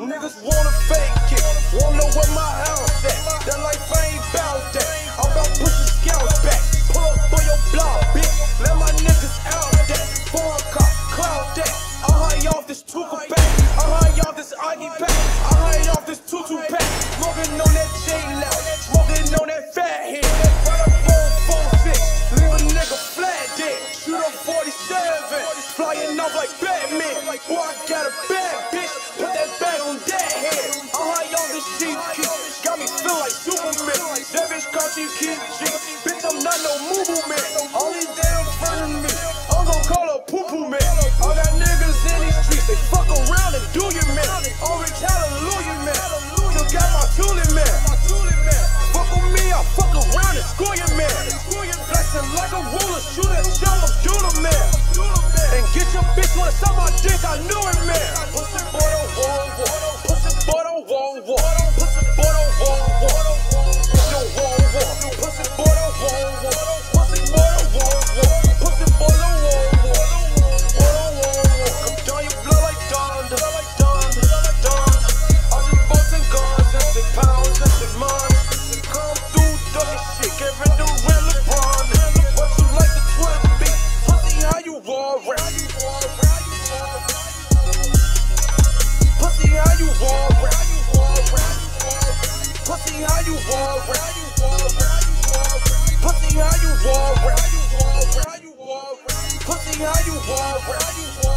Niggas wanna fake it, wanna know where my house at. That life ain't bout that, I'm bout pushing scouts back. Pull up on your block, bitch, let my niggas out that. Foreign cop, cloud that. I high off this tuka pack, I high off this Aggie pack, I high off this tutu pack. Smoking on that J-Loud, smoking on that fat head. Right up on 4-6, leave a nigga flat dead. Shoot up 47, flying off like Batman. Boy, I got a bad bitch, put that bag on that head. I'm high on this cheap kick, got me feel like Superman. That bitch caught you kid shit, bitch, I'm not no movement. Only damn friend of me, I'm gon' call her poo-poo man. All that niggas in these streets, they fuck around and do your man. On rich hallelujah man, you got my tooling man. Fuck with me, I fuck around and screw your man. Flexing like a ruler, shoot at y'all, I'm doodle man. And get your bitch wanna suck my dick, I knew it, man. Pussy boy don't want war, pussy boy don't want war, pussy boy don't want war, don't want war, pussy boy don't want war, pussy boy don't want war, pussy boy don't want war, don't want war. Come down your blood like Donda, Donda. I just bought some guns and some pounds and some money. Come through, duck and shit, get rid of real LeBron. What you like the 12 beat, pussy how you war rap. Pussy how you war rap, pussy how you war rap, pussy how you war rap.